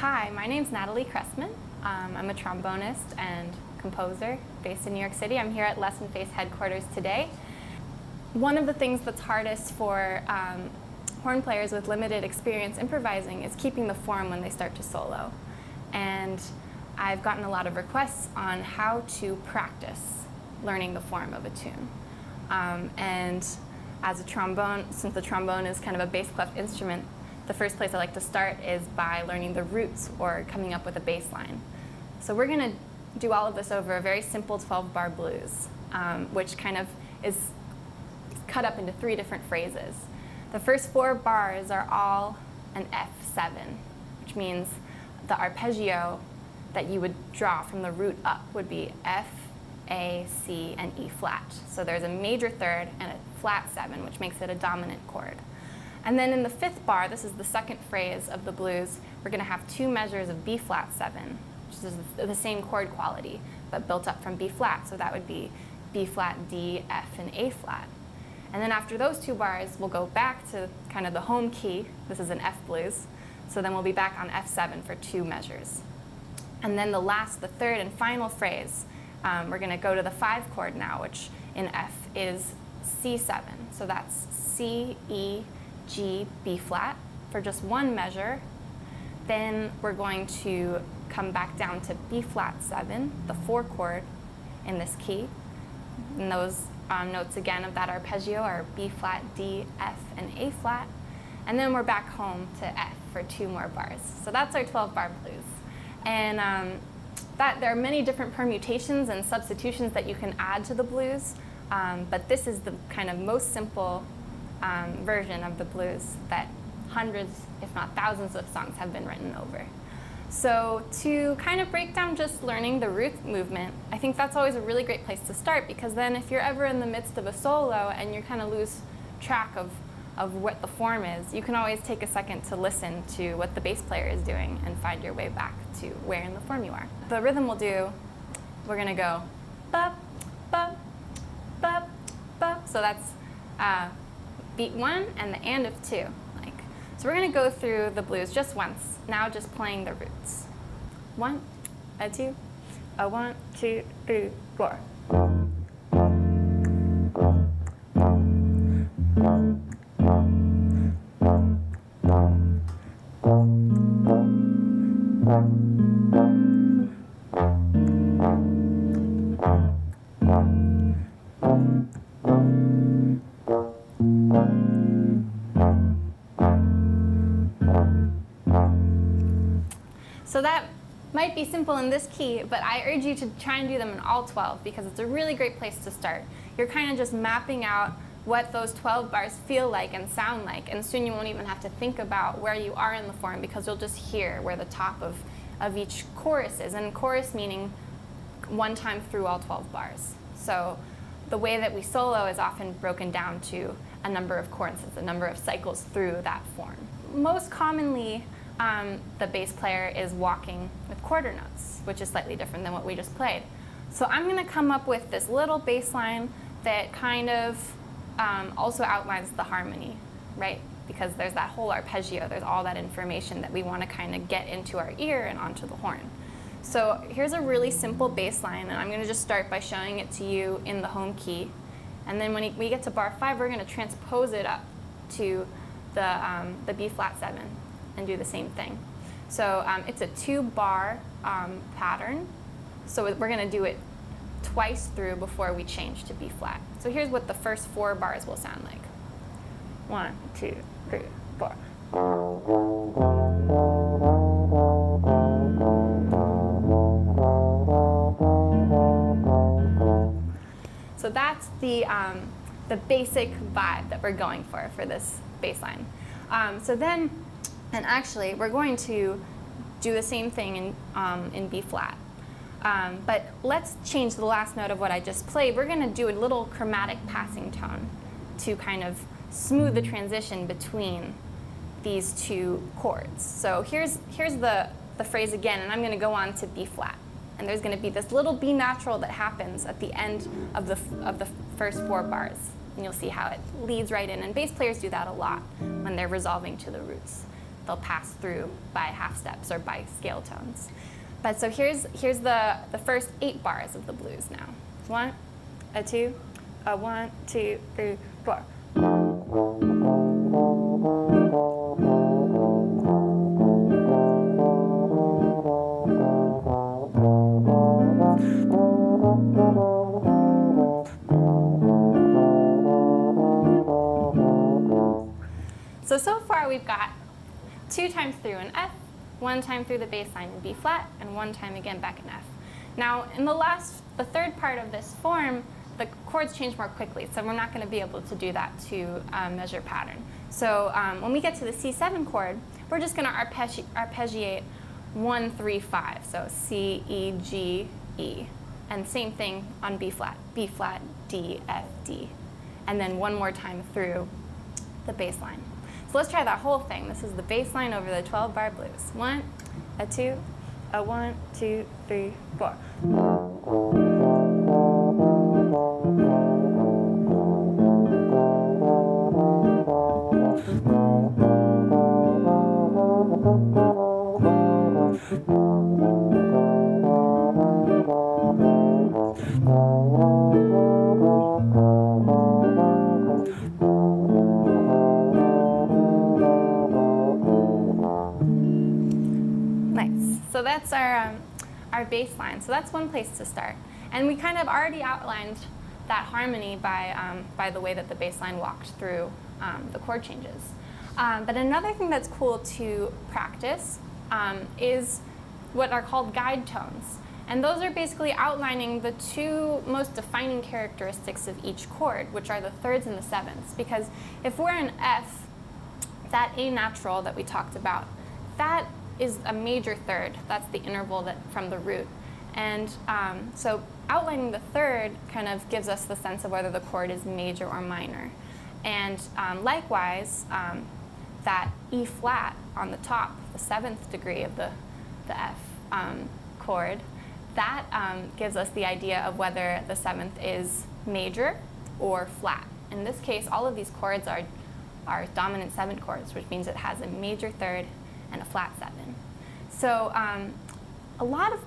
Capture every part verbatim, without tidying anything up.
Hi, my name's Natalie Cressman. Um, I'm a trombonist and composer based in New York City. I'm here at Lessonface headquarters today. One of the things that's hardest for um, horn players with limited experience improvising is keeping the form when they start to solo. And I've gotten a lot of requests on how to practice learning the form of a tune. Um, and as a trombone, since the trombone is kind of a bass clef instrument, the first place I like to start is by learning the roots or coming up with a bass line. So we're going to do all of this over a very simple twelve bar blues, um, which kind of is cut up into three different phrases. The first four bars are all an F seven, which means the arpeggio that you would draw from the root up would be F, A, C, and E flat. So there's a major third and a flat seven, which makes it a dominant chord. And then in the fifth bar, this is the second phrase of the blues, we're going to have two measures of B flat seven, which is the same chord quality, but built up from B flat. So that would be B flat, D, F, and A flat. And then after those two bars, we'll go back to kind of the home key. This is an F blues. So then we'll be back on F seven for two measures. And then the last, the third and final phrase, um, we're going to go to the five chord now, which in F is C seven. So that's C, E, G, B flat for just one measure. Then we're going to come back down to B flat seven, the four chord in this key. And those um, notes again of that arpeggio are B flat, D, F, and A flat. And then we're back home to F for two more bars. So that's our twelve bar blues. And um, that there are many different permutations and substitutions that you can add to the blues, um, but this is the kind of most simple um, version of the blues that hundreds, if not thousands, of songs have been written over. So to kind of break down just learning the root movement, I think that's always a really great place to start, because then if you're ever in the midst of a solo and you kind of lose track of, of what the form is, you can always take a second to listen to what the bass player is doing and find your way back to where in the form you are. The rhythm we'll do, we're going to go bop, bop, bop, bop. So that's uh, beat one and the and of two. So we're going to go through the blues just once, now just playing the roots. One, a two, a one, two, three, four. So that might be simple in this key, but I urge you to try and do them in all twelve, because it's a really great place to start. You're kind of just mapping out what those twelve bars feel like and sound like, and soon you won't even have to think about where you are in the form, because you'll just hear where the top of, of each chorus is, and chorus meaning one time through all twelve bars. So the way that we solo is often broken down to a number of courses, a number of cycles through that form. Most commonly, Um, the bass player is walking with quarter notes, which is slightly different than what we just played. So I'm going to come up with this little bass line that kind of um, also outlines the harmony, right? Because there's that whole arpeggio, there's all that information that we want to kind of get into our ear and onto the horn. So here's a really simple bass line, and I'm going to just start by showing it to you in the home key. And then when we get to bar five, we're going to transpose it up to the, um, the B flat seven. And do the same thing. So um, it's a two bar um, pattern, so we're going to do it twice through before we change to B flat. So here's what the first four bars will sound like. One, two, three, four. So that's the, um, the basic vibe that we're going for for this bass line. Um, so then And actually, we're going to do the same thing in, um, in B flat. Um, but let's change the last note of what I just played. We're going to do a little chromatic passing tone to kind of smooth the transition between these two chords. So here's, here's the, the phrase again, and I'm going to go on to B flat. And there's going to be this little B natural that happens at the end of the, of the first four bars. And you'll see how it leads right in. And bass players do that a lot when they're resolving to the roots. they'll pass through by half steps or by scale tones. But so here's, here's the, the first eight bars of the blues now. One, a two, a one, two, three, four. So, so far we've got two times through an F, one time through the bass line in B flat, and one time again back in F. Now, in the last, the third part of this form, the chords change more quickly, so we're not going to be able to do that to um, measure pattern. So, um, when we get to the C seven chord, we're just going to arpeggi arpeggiate one, three, five. So, C, E, G, E. And same thing on B flat, B flat, D, F, D. And then one more time through the bass line. So let's try that whole thing. This is the bass line over the twelve bar blues. One, a two, a one, two, three, four. So that's our, um, our bass line. So that's one place to start. And we kind of already outlined that harmony by, um, by the way that the bass line walked through um, the chord changes. Um, but another thing that's cool to practice um, is what are called guide tones. And those are basically outlining the two most defining characteristics of each chord, which are the thirds and the sevenths. Because if we're in F, that A natural that we talked about, that is a major third. That's the interval that from the root. And um, so outlining the third kind of gives us the sense of whether the chord is major or minor. And um, likewise, um, that E flat on the top, the seventh degree of the, the F um, chord, that um, gives us the idea of whether the seventh is major or flat. In this case, all of these chords are, are dominant seventh chords, which means it has a major third and a flat seven. So um, a lot of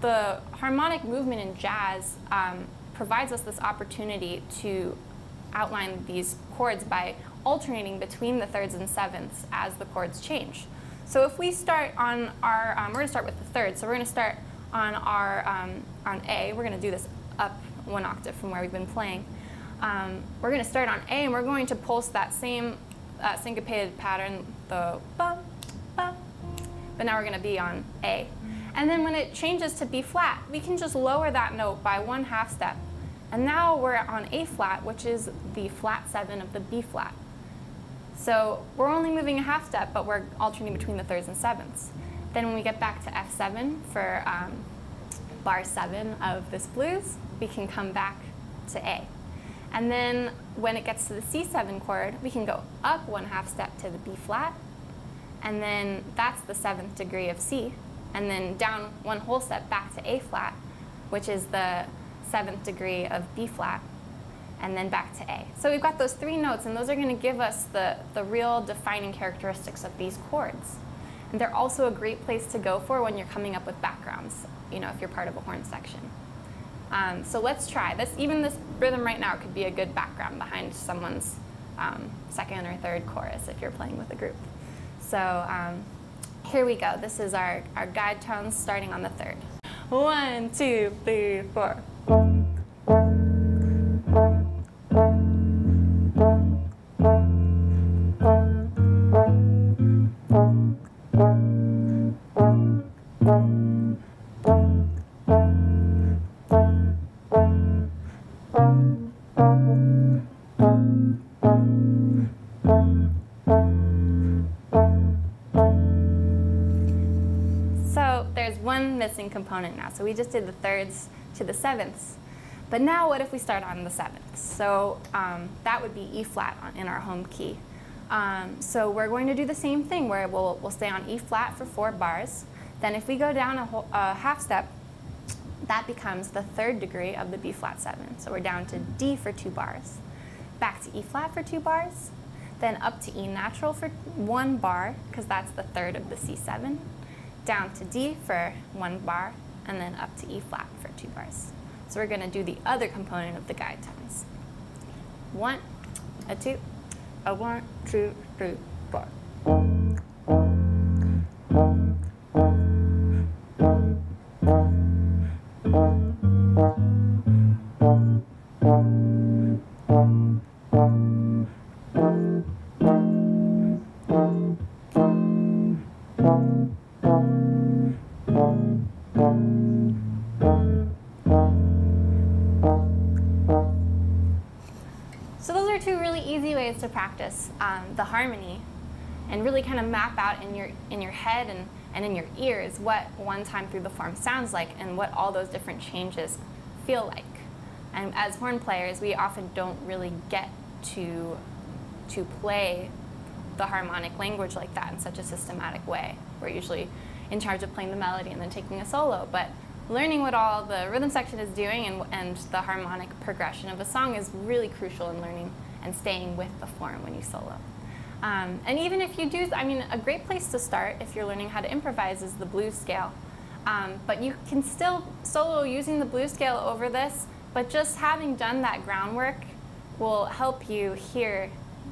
the harmonic movement in jazz um, provides us this opportunity to outline these chords by alternating between the thirds and sevenths as the chords change. So if we start on our, um, we're going to start with the third. So we're going to start on our um, on A. We're going to do this up one octave from where we've been playing. Um, we're going to start on A, and we're going to pulse that same uh, syncopated pattern, the bum, bum. But now we're going to be on A. And then when it changes to B flat, we can just lower that note by one half step. And now we're on A flat, which is the flat seven of the B flat. So we're only moving a half step, but we're alternating between the thirds and sevenths. Then when we get back to F seven for um, bar seven of this blues, we can come back to A. And then when it gets to the C seven chord, we can go up one half step to the B flat. And then that's the seventh degree of C. And then down one whole step back to A flat, which is the seventh degree of B flat, and then back to A. So we've got those three notes, and those are going to give us the, the real defining characteristics of these chords. And they're also a great place to go for when you're coming up with backgrounds, you know, if you're part of a horn section. Um, so let's try this. Even this rhythm right now could be a good background behind someone's um, second or third chorus if you're playing with a group. So um, here we go. This is our, our guide tones starting on the third. One, two, three, four. Missing component now. So we just did the thirds to the sevenths. But now what if we start on the sevenths? So um, that would be E flat on, in our home key. Um, so we're going to do the same thing where we'll, we'll stay on E flat for four bars. Then if we go down a, whole, a half step, that becomes the third degree of the B flat seven. So we're down to D for two bars, back to E flat for two bars, then up to E natural for one bar, because that's the third of the C seven, down to D for one bar, and then up to E flat for two bars. So we're gonna do the other component of the guide tones. One, a two, a one, two, three, four. So those are two really easy ways to practice um, the harmony and really kind of map out in your, in your head and, and in your ears what one time through the form sounds like and what all those different changes feel like. And as horn players, we often don't really get to, to play the harmonic language like that in such a systematic way. We're usually in charge of playing the melody and then taking a solo, but learning what all the rhythm section is doing and, and the harmonic progression of a song is really crucial in learning and staying with the form when you solo. Um, and even if you do, I mean, a great place to start if you're learning how to improvise is the blues scale. Um, but you can still solo using the blues scale over this, but just having done that groundwork will help you hear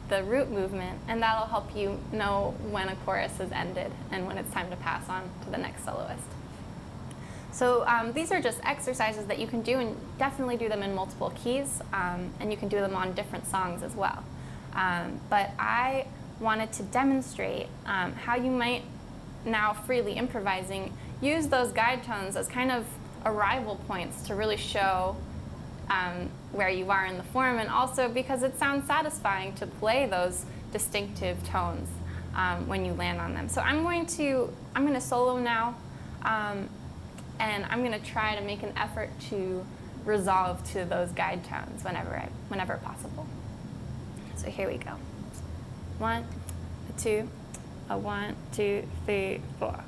the root movement, and that'll help you know when a chorus has ended and when it's time to pass on to the next soloist. So um, these are just exercises that you can do, and definitely do them in multiple keys, um, and you can do them on different songs as well. Um, but I wanted to demonstrate um, how you might, now freely improvising, use those guide tones as kind of arrival points to really show um, where you are in the form, and also because it sounds satisfying to play those distinctive tones um, when you land on them. So I'm going to, I'm going to solo now. Um, And I'm going to try to make an effort to resolve to those guide tones whenever, I, whenever possible. So here we go. One, a two, a one, two, three, four.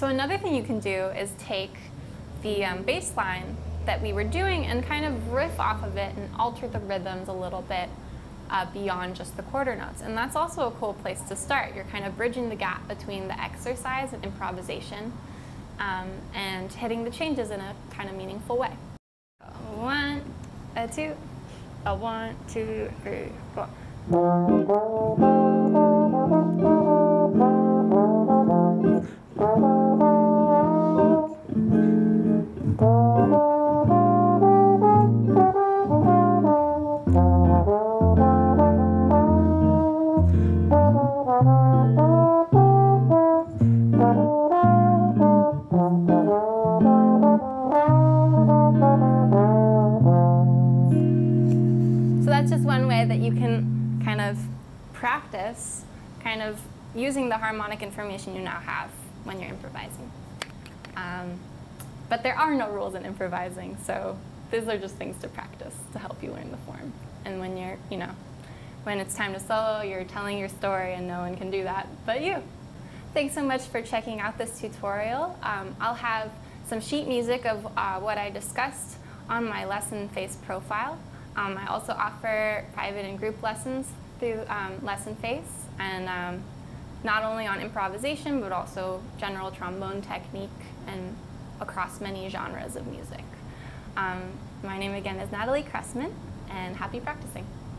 So another thing you can do is take the um, bass line that we were doing and kind of riff off of it and alter the rhythms a little bit uh, beyond just the quarter notes. And that's also a cool place to start. You're kind of bridging the gap between the exercise and improvisation um, and hitting the changes in a kind of meaningful way. One, a two, a one, two, three, four. Practice kind of using the harmonic information you now have when you're improvising. Um, but there are no rules in improvising, so these are just things to practice to help you learn the form. And when you're, you know, when it's time to solo, you're telling your story and no one can do that but you. Thanks so much for checking out this tutorial. Um, I'll have some sheet music of uh, what I discussed on my Lessonface profile. Um, I also offer private and group lessons through um, Lessonface, and um, not only on improvisation, but also general trombone technique and across many genres of music. Um, my name again is Natalie Cressman, and happy practicing.